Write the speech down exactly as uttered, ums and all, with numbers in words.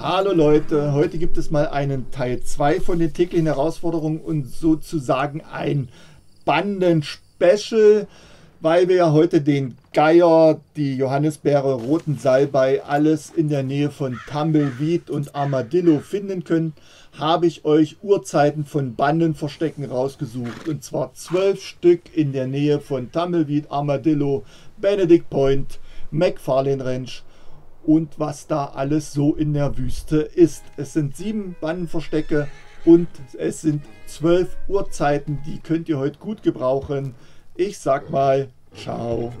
Hallo Leute, heute gibt es mal einen Teil zwei von den täglichen Herausforderungen und sozusagen ein Banden-Special, weil wir ja heute den Geier, die Johannisbeere, Roten Salbei, alles in der Nähe von Tumbleweed und Armadillo finden können, habe ich euch Uhrzeiten von Bandenverstecken rausgesucht. Und zwar zwölf Stück in der Nähe von Tumbleweed, Armadillo, Benedict Point, Macfarlane Ranch und was da alles so in der Wüste ist. Es sind sieben Bandenverstecke und es sind zwölf Uhrzeiten, die könnt ihr heute gut gebrauchen. Ich sag mal, ciao.